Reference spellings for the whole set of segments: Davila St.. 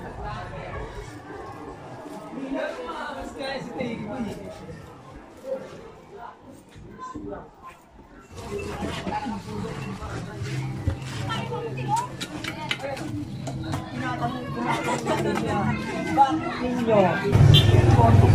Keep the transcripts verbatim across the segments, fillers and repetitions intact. Bakit ninyo kung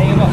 ayun o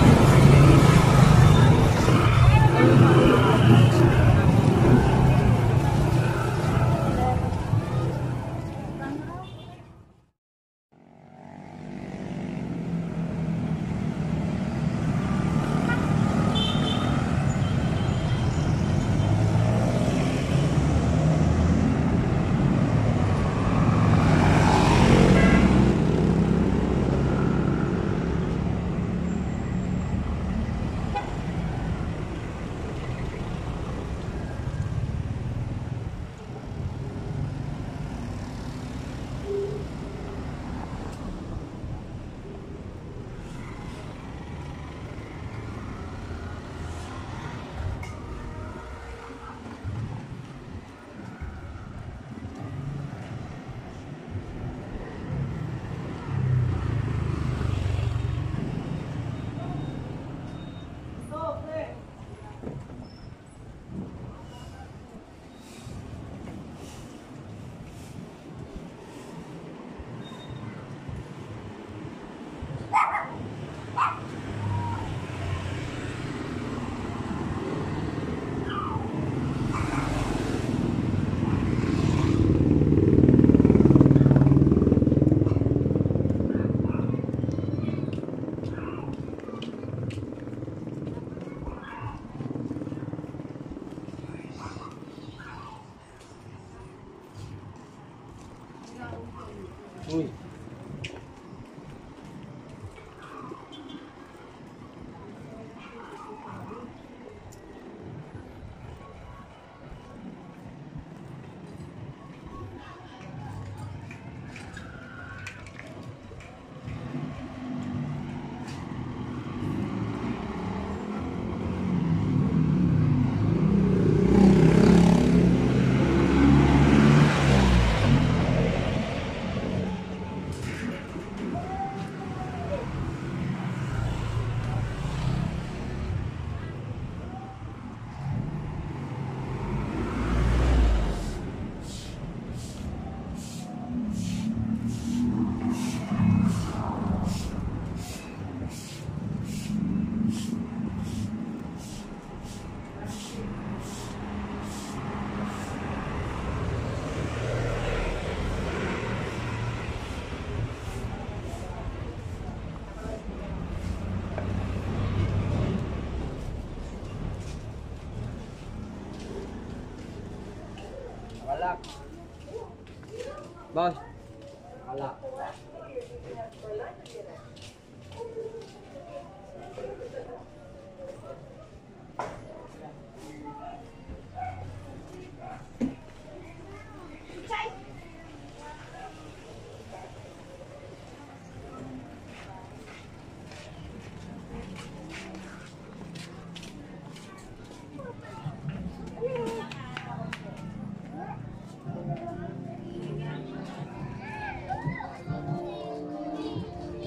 Boss. Wala.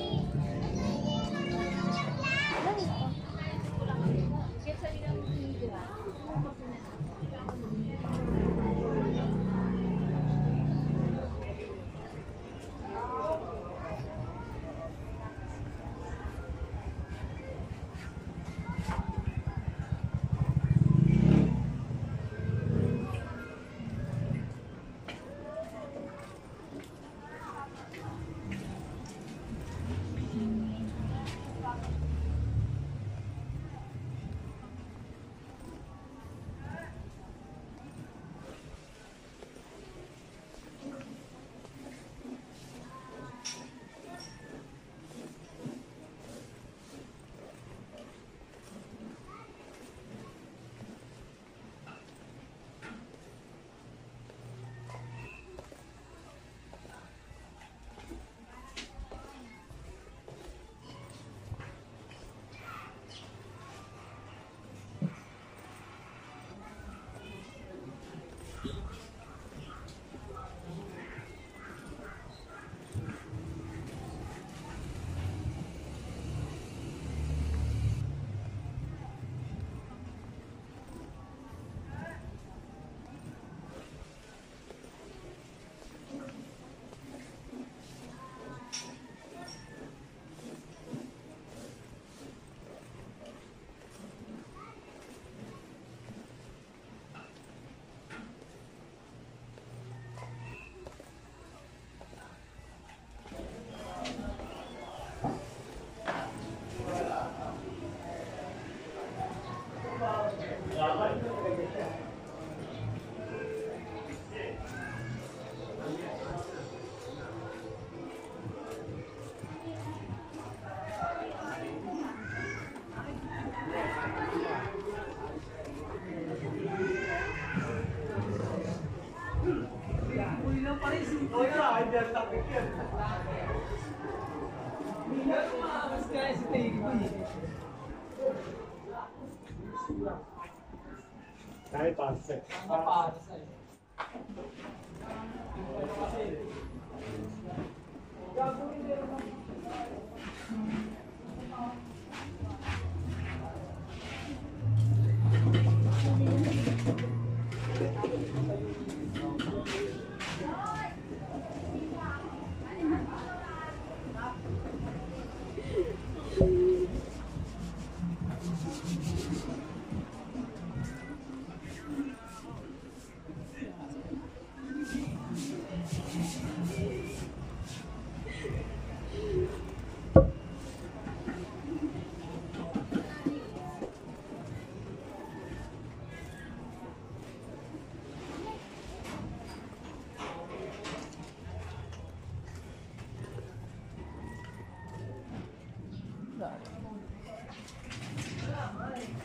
Thank you.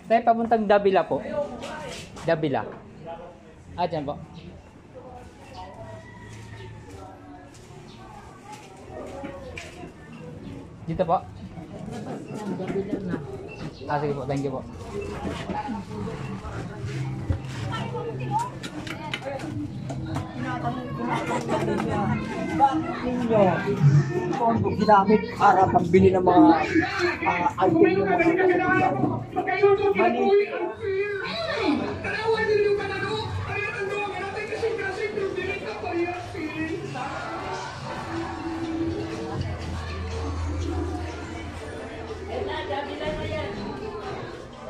Tayo papuntang Davila po. Davila. Ah, dyan po. Dito po. Ah, sige po. Thank you po. Bakit ninyo kung ginamit para pambili ng mga uh, item ng mga mali?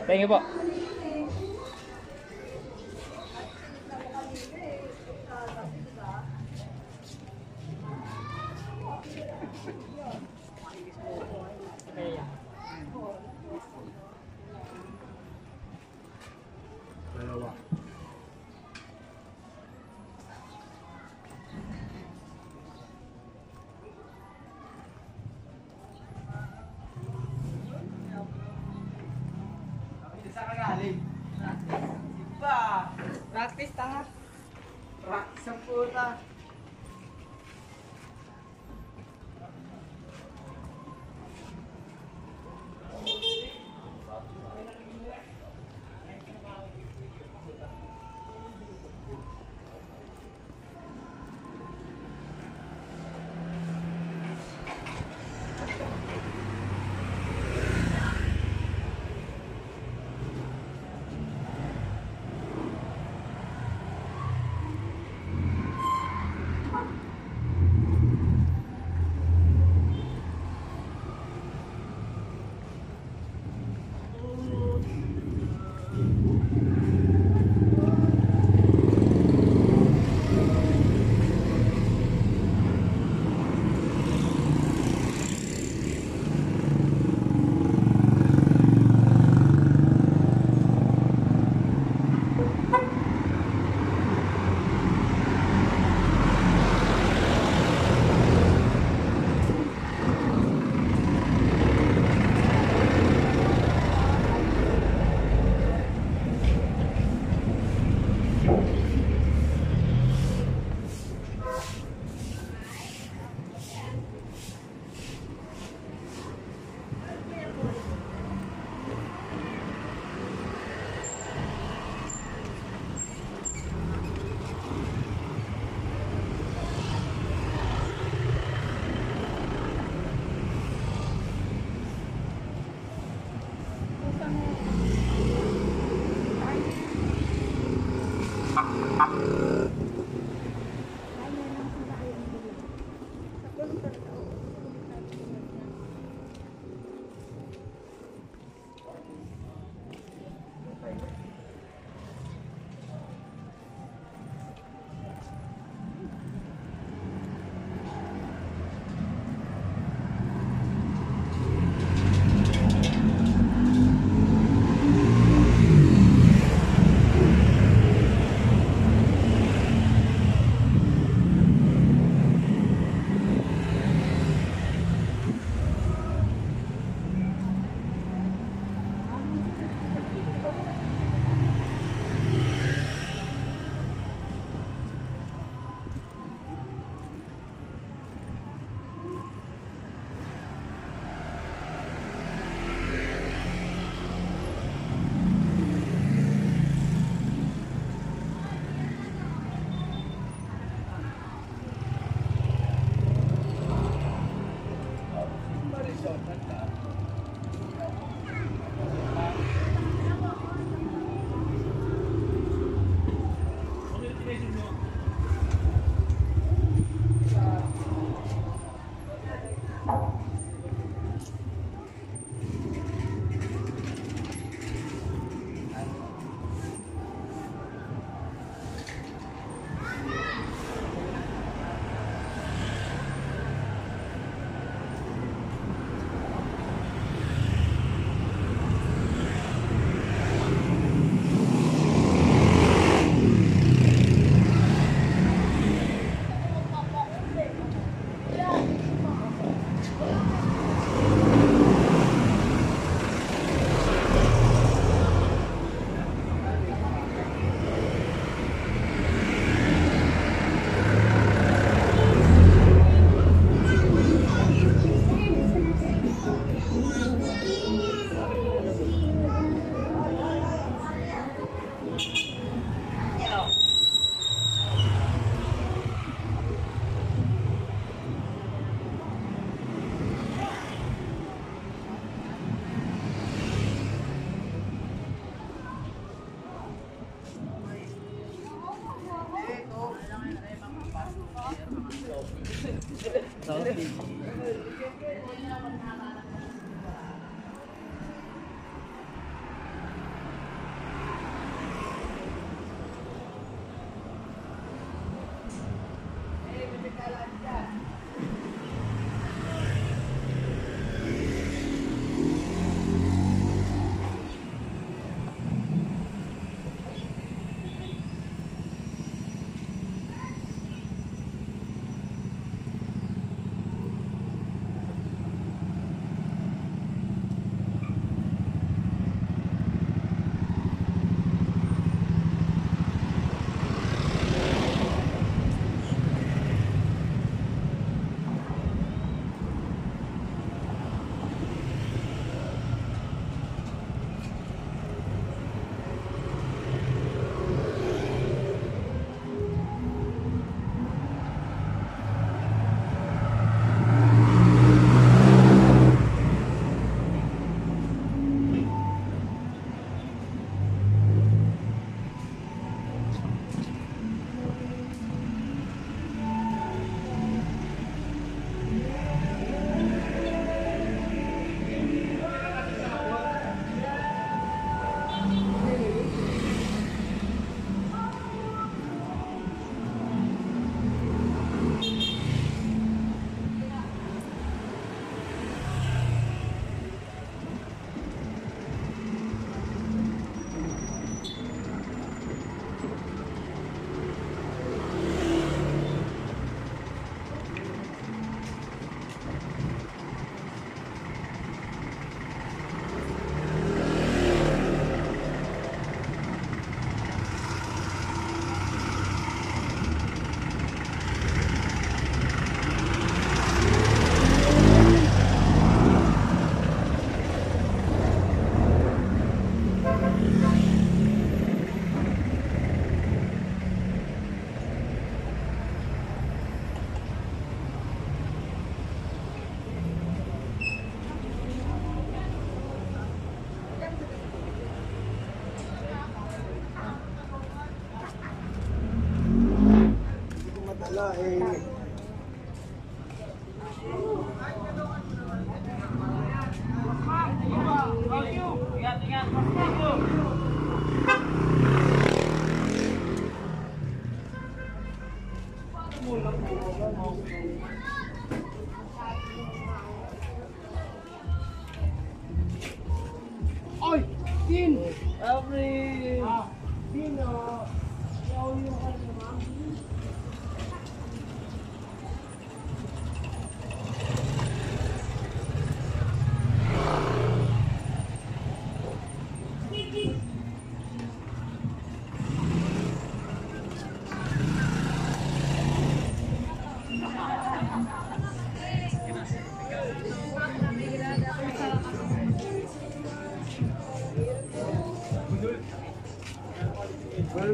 Thank you po. Praktis tangan, praktis sempurna.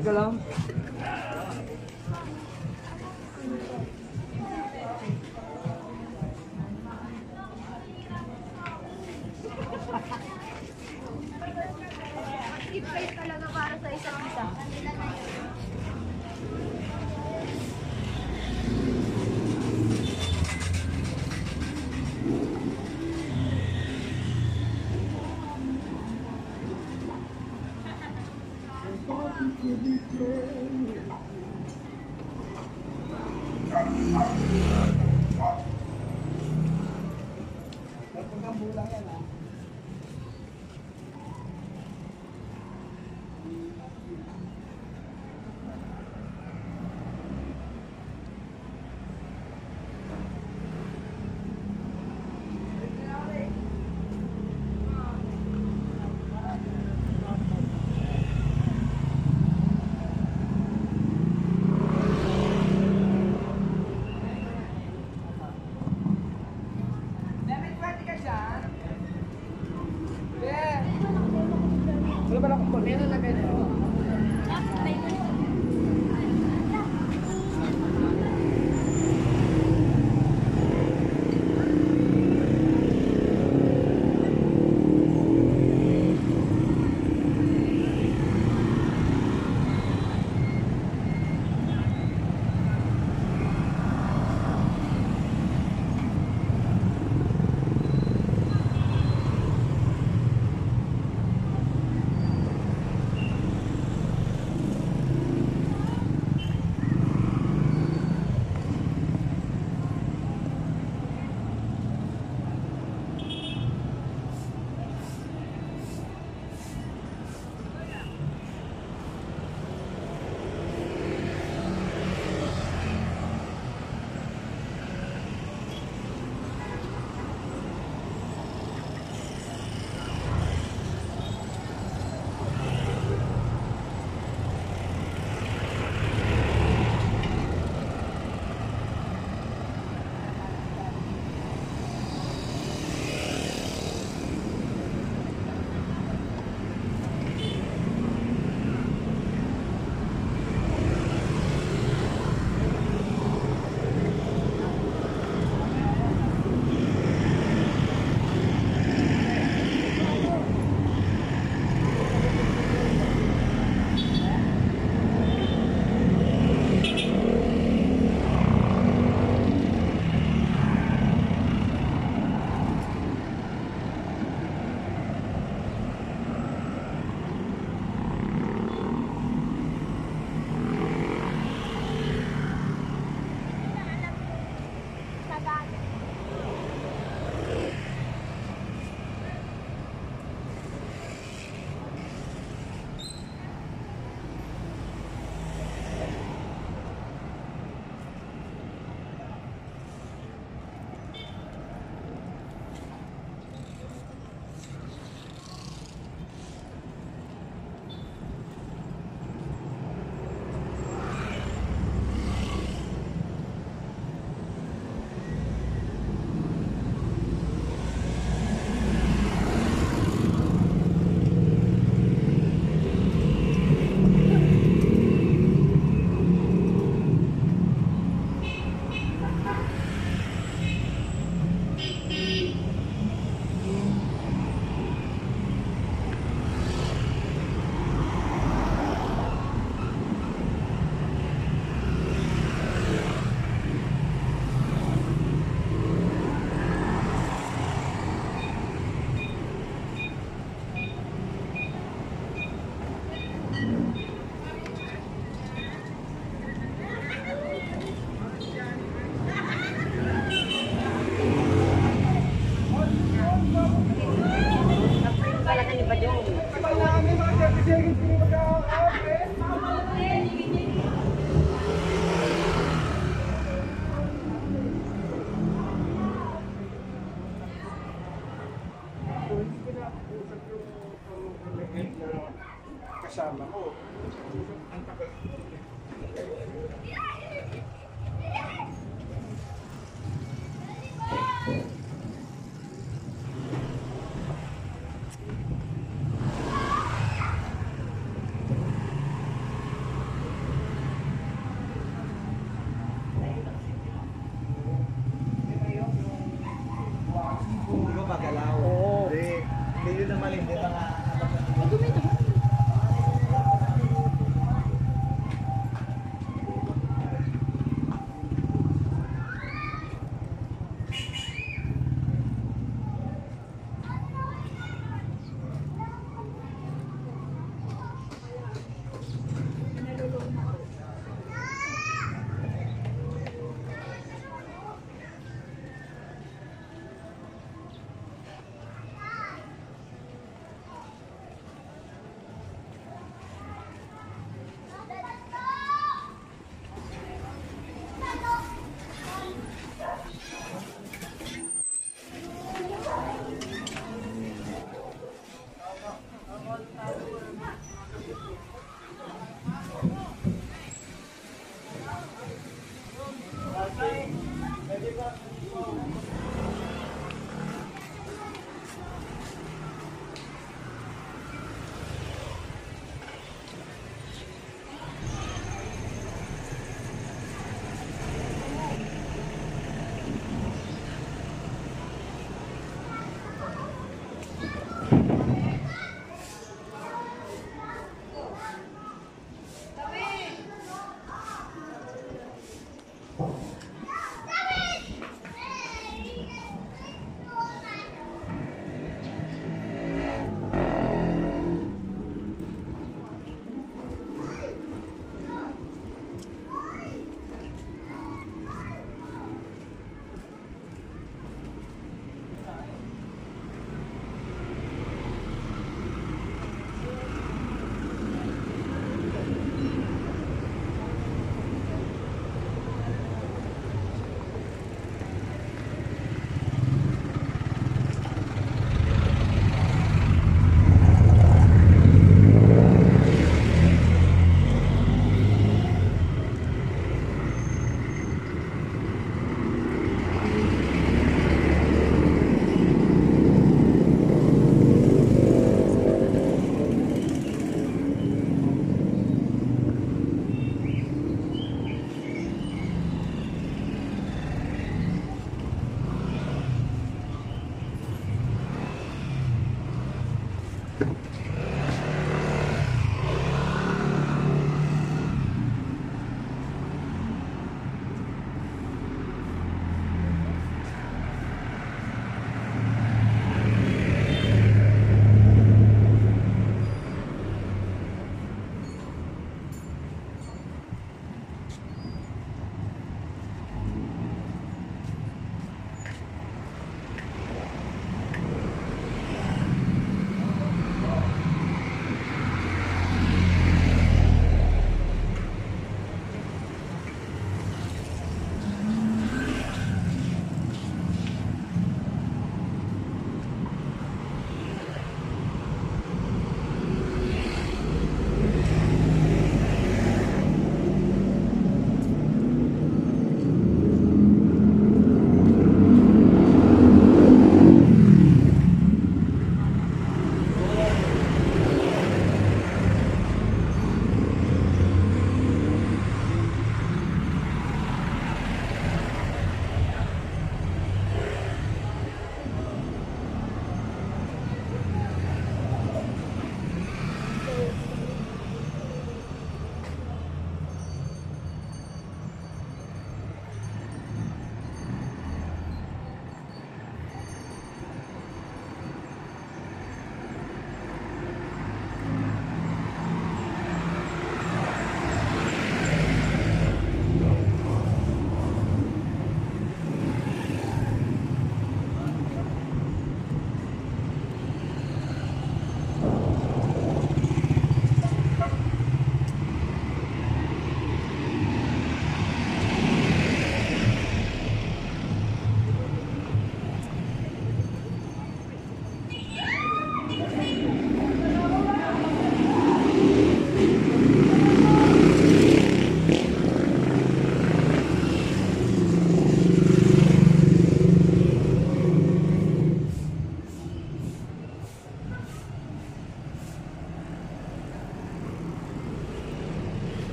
Galang. Mag-i-play talaga para sa isang isa. Kanila na yun. Thank you.